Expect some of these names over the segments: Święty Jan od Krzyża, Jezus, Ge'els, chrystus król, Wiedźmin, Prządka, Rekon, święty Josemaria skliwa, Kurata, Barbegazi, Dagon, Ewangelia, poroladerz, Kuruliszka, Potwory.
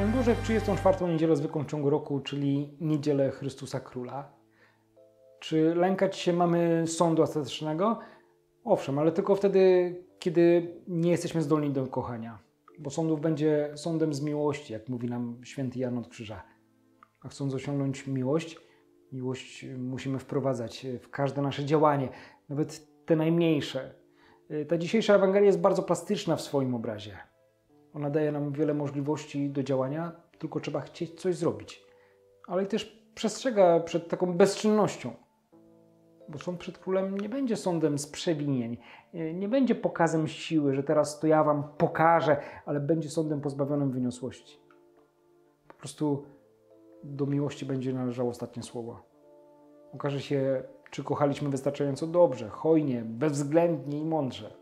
Szczęść Boże w 34. niedzielę zwykłą w ciągu roku, czyli Niedzielę Chrystusa Króla. Czy lękać się mamy sądu ostatecznego? Owszem, ale tylko wtedy, kiedy nie jesteśmy zdolni do kochania. Bo sądów będzie sądem z miłości, jak mówi nam Święty Jan od Krzyża. A chcąc osiągnąć miłość, miłość musimy wprowadzać w każde nasze działanie, nawet te najmniejsze. Ta dzisiejsza Ewangelia jest bardzo plastyczna w swoim obrazie. Ona daje nam wiele możliwości do działania, tylko trzeba chcieć coś zrobić. Ale też przestrzega przed taką bezczynnością. Bo sąd przed królem nie będzie sądem z przewinień, nie będzie pokazem siły, że teraz to ja wam pokażę, ale będzie sądem pozbawionym wyniosłości. Po prostu do miłości będzie należało ostatnie słowo. Okaże się, czy kochaliśmy wystarczająco dobrze, hojnie, bezwzględnie i mądrze.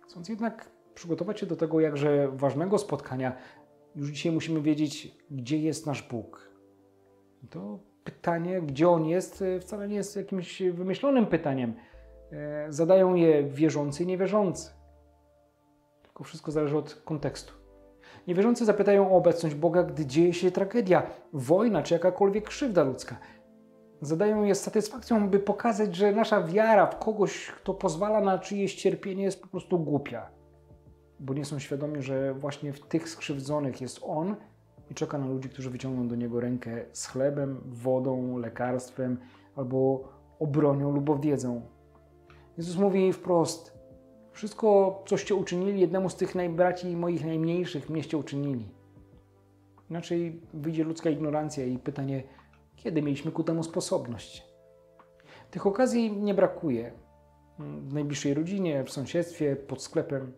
Chcąc jednak przygotować się do tego jakże ważnego spotkania, już dzisiaj musimy wiedzieć, gdzie jest nasz Bóg. I to pytanie, gdzie On jest, wcale nie jest jakimś wymyślonym pytaniem. Zadają je wierzący i niewierzący. Tylko wszystko zależy od kontekstu. Niewierzący zapytają o obecność Boga, gdy dzieje się tragedia, wojna czy jakakolwiek krzywda ludzka. Zadają je z satysfakcją, by pokazać, że nasza wiara w kogoś, kto pozwala na czyjeś cierpienie, jest po prostu głupia. Bo nie są świadomi, że właśnie w tych skrzywdzonych jest On i czeka na ludzi, którzy wyciągną do Niego rękę z chlebem, wodą, lekarstwem albo obronią lub wiedzą. Jezus mówi wprost: wszystko, coście uczynili jednemu z tych braci moich najmniejszych, mnieście uczynili. Inaczej wyjdzie ludzka ignorancja i pytanie, kiedy mieliśmy ku temu sposobność. Tych okazji nie brakuje. W najbliższej rodzinie, w sąsiedztwie, pod sklepem.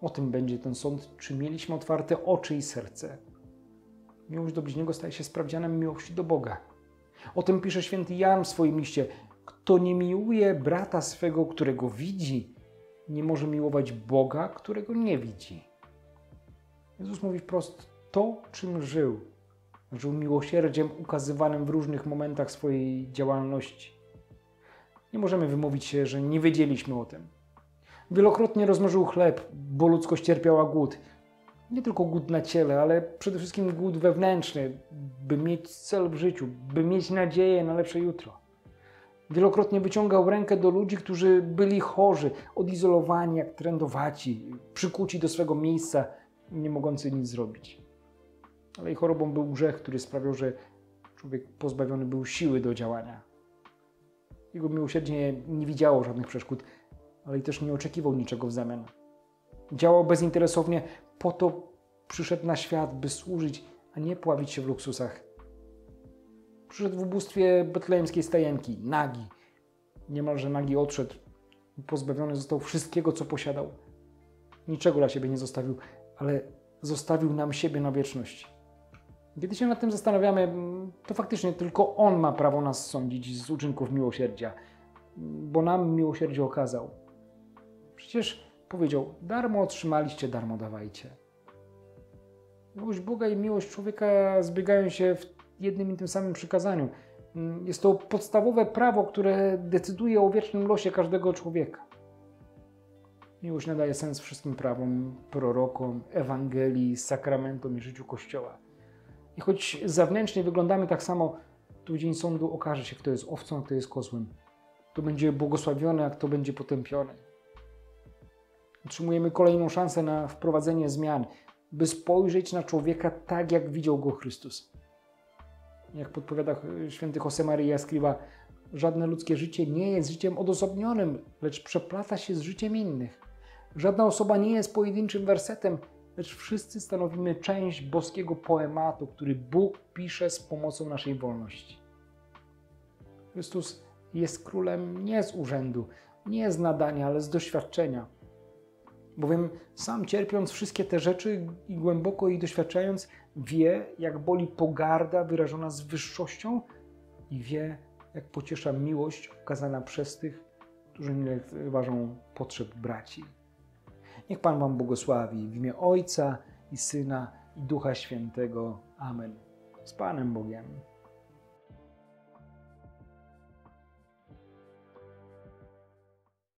O tym będzie ten sąd, czy mieliśmy otwarte oczy i serce. Miłość do bliźniego staje się sprawdzianem miłości do Boga. O tym pisze święty Jan w swoim liście. Kto nie miłuje brata swego, którego widzi, nie może miłować Boga, którego nie widzi. Jezus mówi wprost, to czym żył. Żył miłosierdziem ukazywanym w różnych momentach swojej działalności. Nie możemy wymówić się, że nie wiedzieliśmy o tym. Wielokrotnie rozmnożył chleb, bo ludzkość cierpiała głód. Nie tylko głód na ciele, ale przede wszystkim głód wewnętrzny, by mieć cel w życiu, by mieć nadzieję na lepsze jutro. Wielokrotnie wyciągał rękę do ludzi, którzy byli chorzy, odizolowani jak trędowaci, przykuci do swego miejsca, nie mogący nic zrobić. Ale ich chorobą był grzech, który sprawiał, że człowiek pozbawiony był siły do działania. Jego miłosierdzie nie widziało żadnych przeszkód, ale i też nie oczekiwał niczego w zamian. Działał bezinteresownie, po to przyszedł na świat, by służyć, a nie pławić się w luksusach. Przyszedł w ubóstwie betlejemskiej stajenki, nagi. Niemalże nagi odszedł i pozbawiony został wszystkiego, co posiadał. Niczego dla siebie nie zostawił, ale zostawił nam siebie na wieczność. Kiedy się nad tym zastanawiamy, to faktycznie tylko On ma prawo nas sądzić z uczynków miłosierdzia, bo nam miłosierdzie okazał. Przecież powiedział, darmo otrzymaliście, darmo dawajcie. Miłość Boga i miłość człowieka zbiegają się w jednym i tym samym przykazaniu. Jest to podstawowe prawo, które decyduje o wiecznym losie każdego człowieka. Miłość nadaje sens wszystkim prawom, prorokom, Ewangelii, sakramentom i życiu Kościoła. I choć zewnętrznie wyglądamy tak samo, to w dzień sądu okaże się, kto jest owcą, a kto jest kozłem. Kto będzie błogosławiony, a kto będzie potępiony. Otrzymujemy kolejną szansę na wprowadzenie zmian, by spojrzeć na człowieka tak, jak widział go Chrystus. Jak podpowiada święty Josemaria skliwa, żadne ludzkie życie nie jest życiem odosobnionym, lecz przeplata się z życiem innych. Żadna osoba nie jest pojedynczym wersetem, lecz wszyscy stanowimy część boskiego poematu, który Bóg pisze z pomocą naszej wolności. Chrystus jest królem nie z urzędu, nie z nadania, ale z doświadczenia. Bowiem sam cierpiąc wszystkie te rzeczy i głęboko ich doświadczając, wie, jak boli pogarda wyrażona z wyższością i wie, jak pociesza miłość okazana przez tych, którzy nie lekceważą potrzeb braci. Niech Pan wam błogosławi w imię Ojca i Syna i Ducha Świętego. Amen. Z Panem Bogiem.